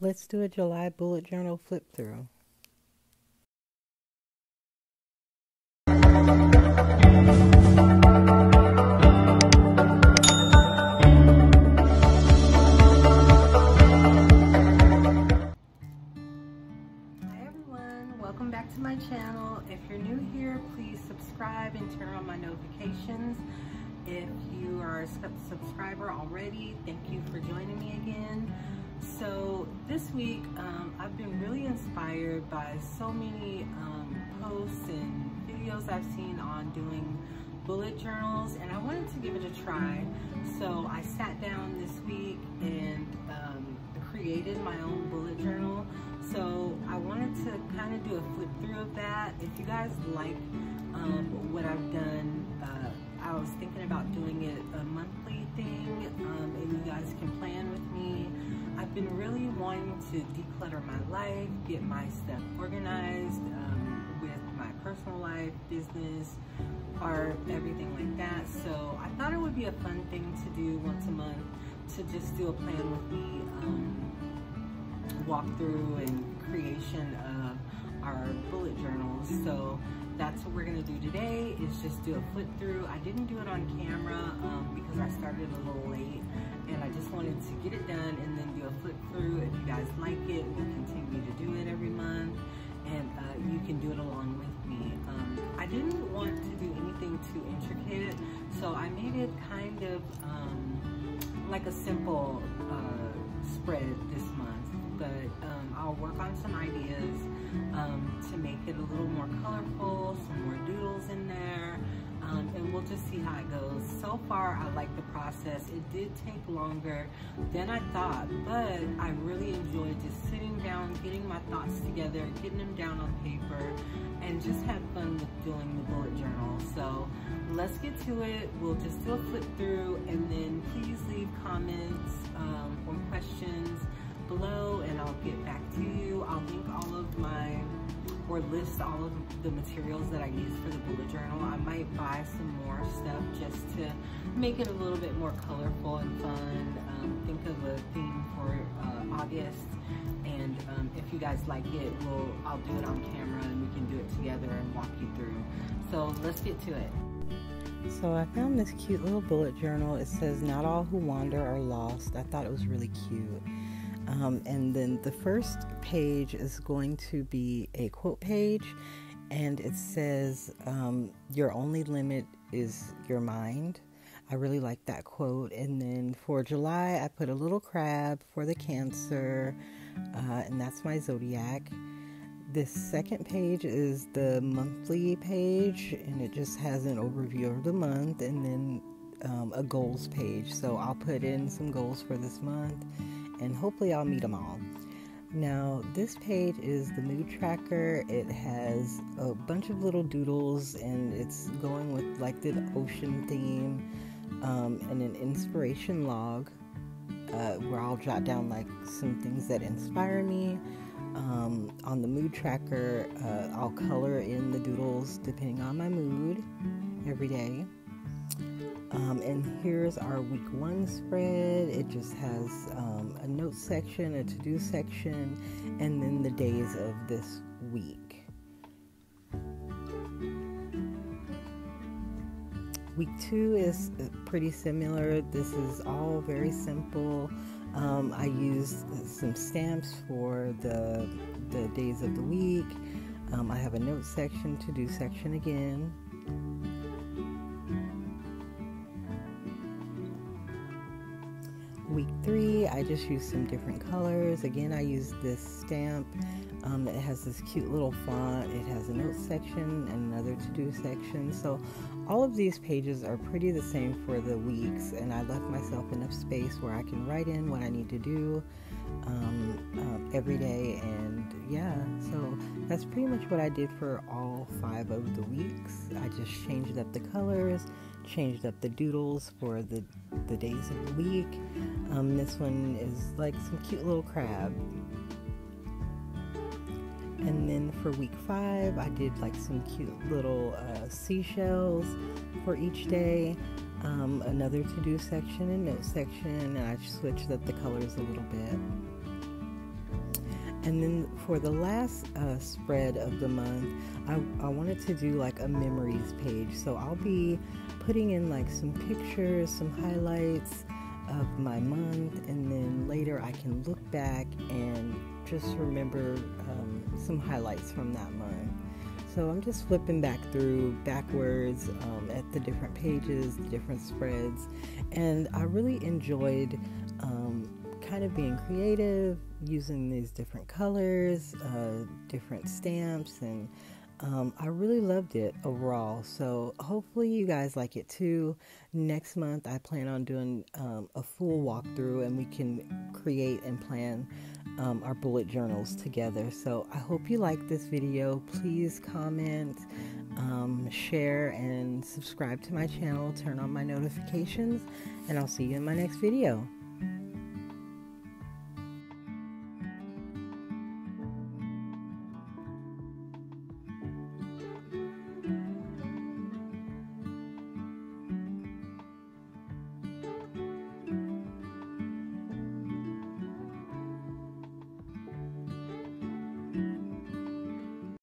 Let's do a July bullet journal flip through. Channel. If you're new here, please subscribe and turn on my notifications. If you are a subscriber already, thank you for joining me again. So this week I've been really inspired by so many posts and videos I've seen on doing bullet journals, and I wanted to give it a try. So I sat down this week and created my own bullet journal. So I wanted to kind of do a flip through of that. If you guys like what I've done, I was thinking about doing it a monthly thing, and you guys can plan with me. I've been really wanting to declutter my life, get my stuff organized with my personal life, business, art, everything like that. So I thought it would be a fun thing to do once a month, to just do a plan with me. Walkthrough and creation of our bullet journals. So that's what we're gonna do today, is just do a flip through. I didn't do it on camera because I started a little late, and I just wanted to get it done and then do a flip through. If you guys like it, we'll continue to do it every month, and you can do it along with me. I didn't want to do anything too intricate, so I made it kind of like a simple spread this month. But I'll work on some ideas to make it a little more colorful, some more doodles in there, and we'll just see how it goes. So far, I like the process. It did take longer than I thought, but I really enjoyed just sitting down, getting my thoughts together, getting them down on paper, and just have fun with doing the bullet journal. So let's get to it. We'll just do a flip through, and then please leave comments or questions below, and I'll get back to you. I'll link all of my, or list all of the materials that I use for the bullet journal. I might buy some more stuff just to make it a little bit more colorful and fun. Think of a theme for August, and if you guys like it, I'll do it on camera, and we can do it together and walk you through. So let's get to it. So I found this cute little bullet journal. It says, "Not all who wander are lost." I thought it was really cute. And then the first page is going to be a quote page, and it says, "Your only limit is your mind." I really like that quote. And then for July, I put a little crab for the Cancer, and that's my zodiac. This second page is the monthly page, and it just has an overview of the month, and then a goals page. So I'll put in some goals for this month, and hopefully I'll meet them all. Now, this page is the mood tracker. It has a bunch of little doodles, and it's going with like the ocean theme, and an inspiration log where I'll jot down like some things that inspire me. On the mood tracker, I'll color in the doodles depending on my mood every day. And here's our week one spread. It just has a note section, a to-do section, and then the days of this week. Week two is pretty similar. This is all very simple. I used some stamps for the days of the week. I have a note section, to-do section again. Week three, I just used some different colors. Again, I used this stamp. It has this cute little font. It has a note section and another to-do section. So all of these pages are pretty the same for the weeks, and I left myself enough space where I can write in what I need to do every day. And yeah, so that's pretty much what I did for all 5 of the weeks. I just changed up the colors, changed up the doodles for the days of the week. This one is like some cute little crab. And then for week 5, I did like some cute little seashells for each day, another to-do section and note section, and I switched up the colors a little bit. And then for the last spread of the month, I wanted to do like a memories page. So I'll be putting in like some pictures, some highlights of my month, and then later I can look back and just remember some highlights from that month. So I'm just flipping backwards at the different pages, the different spreads, and I really enjoyed kind of being creative, using these different colors, different stamps, and I really loved it overall. So hopefully you guys like it too. Next month I plan on doing a full walkthrough, and we can create and plan our bullet journals together. So I hope you like this video. Please comment, share, and subscribe to my channel. Turn on my notifications, and I'll see you in my next video.